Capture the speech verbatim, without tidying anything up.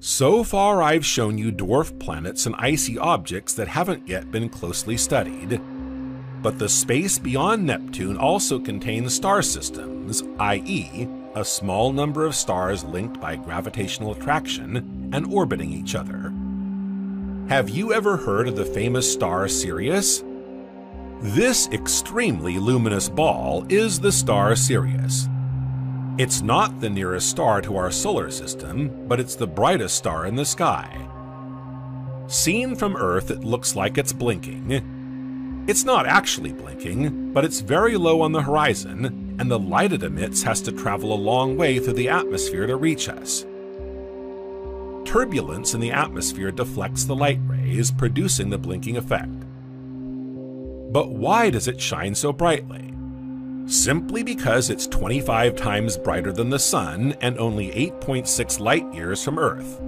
So far, I've shown you dwarf planets and icy objects that haven't yet been closely studied. But the space beyond Neptune also contains star systems, that is, a small number of stars linked by gravitational attraction and orbiting each other. Have you ever heard of the famous star Sirius? This extremely luminous ball is the star Sirius. It's not the nearest star to our solar system, but it's the brightest star in the sky. Seen from Earth, it looks like it's blinking. It's not actually blinking, but it's very low on the horizon, and the light it emits has to travel a long way through the atmosphere to reach us. Turbulence in the atmosphere deflects the light rays, producing the blinking effect. But why does it shine so brightly? Simply because it's twenty-five times brighter than the Sun and only eight point six light years from Earth.